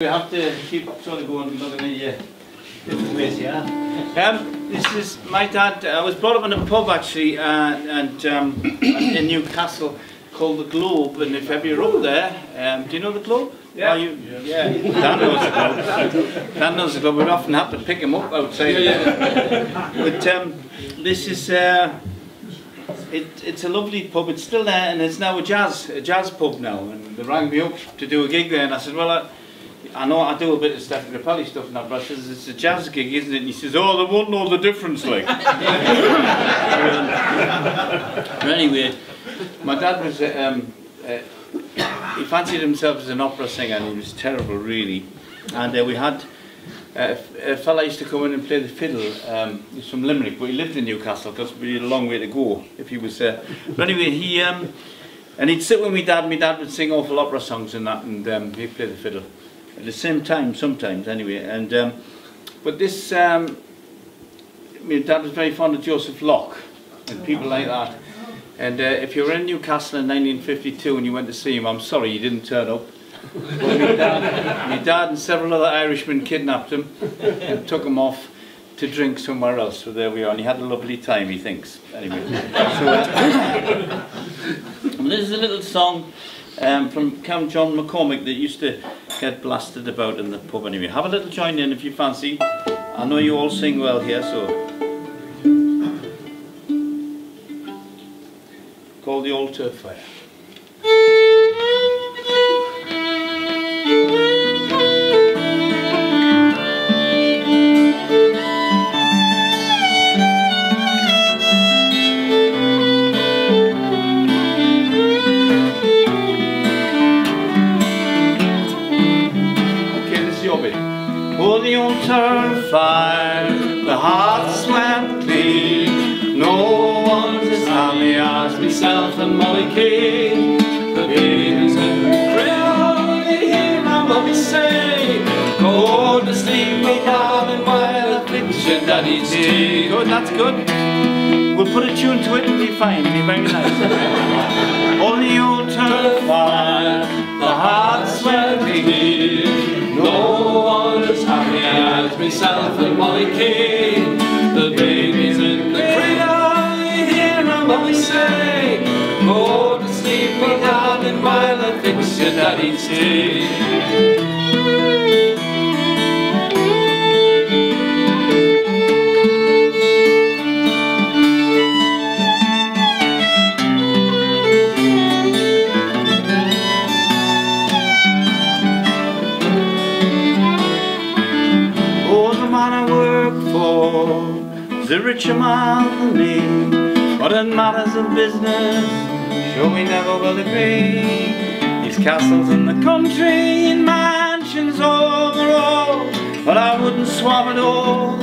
We have to keep sort of going looking at you different ways, yeah. This is my dad. I was brought up in a pub actually, in Newcastle called the Globe. And if ever you're up there, do you know the Globe? Yeah. Are you? Yeah. Dan knows the Globe. Dan knows the Globe. We'd often have to pick him up outside. Yeah. But this is it's a lovely pub. It's still there, and it's now a jazz pub now. And they rang me up to do a gig there, and I said, well. I know I do a bit of Stéphane Grappelli stuff now, but I says, it's a jazz gig, isn't it? And he says, oh, they won't know the difference, like. Anyway, my dad was, he fancied himself as an opera singer, and he was terrible, really. And we had a fella used to come in and play the fiddle. He's from Limerick, but he lived in Newcastle, because we had a long way to go if he was there. But anyway, he, and he'd sit with me dad, and my dad would sing awful opera songs and that, and he'd play the fiddle. At the same time, sometimes, anyway, and but this, my dad was very fond of Joseph Locke and people like that. And if you were in Newcastle in 1952 and you went to see him, I'm sorry you didn't turn up. But my dad and several other Irishmen kidnapped him and took him off to drink somewhere else. So there we are, and he had a lovely time, he thinks. Anyway, so, and this is a little song from Count John McCormick that used to get blasted about in the pub anyway. Have a little join in if you fancy. I know you all sing well here, so. Call the altar fire. Oh, the altar fire, the heart swept clean. No one's as happy as myself and Molly King. The babies in the crowd, they hear what we say. Go to sleep, we have and while I picture Daddy's tea. Good, that's good. We'll put a tune to it and be fine, it'll be very nice. Oh, the altar fire, the heart swept clean. No one is happy as myself and Molly King. The babies in the cradle, you hear what we say. Go to sleep, we down and while I fix your daddy's tea. The richer man than me, but in matters of business, sure we never will agree. His castles in the country, in mansions overall, but I wouldn't swap it all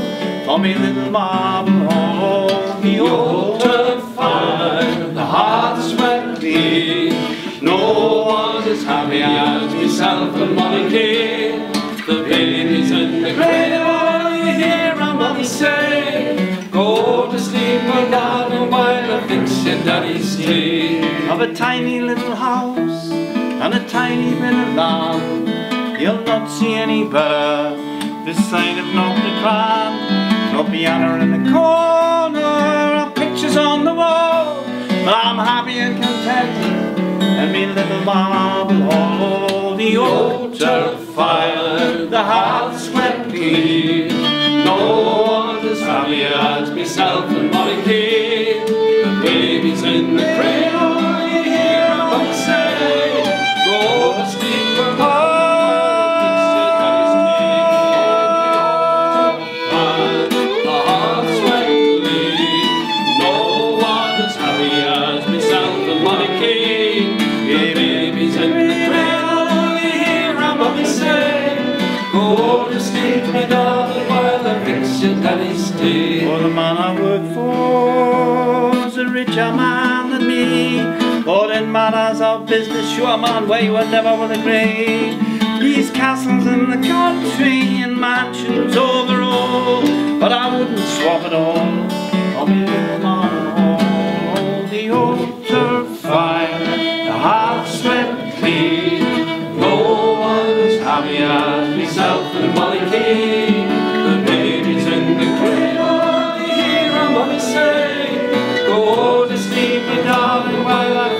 for me little marble hall. The altar fire, the heart swept deep. No one's as happy as myself and monarchy. The babies in the cradle, you hear our mother say. Go to sleep, my darling, while I fix your daddy's tea. Have a tiny little house and a tiny bit of land. You'll not see any better this side of Notre Dame. No piano in the corner or pictures on the wall. But I'm happy and contented and me little marble hall. The altar fire, the heart swept clean. No one is happy as myself and Molly King. The babies in the cradle, you hear what I say. Go to sleep for God, the heart swept clean. No one is happy as myself and Molly King. The babies in the cradle, you hear what I say. Go to sleep for God. Oh, the man I work for is a richer man than me. Or in matters of business, sure man, where you will never will agree. These castles in the country and mansions overall, but I wouldn't swap it all for me little marble. The altar fire, the heart swept clean. No one is happy as lovely South and Mollicky, the babies in the cradle, oh, they hear our mummy say, go to sleep, my darling, while I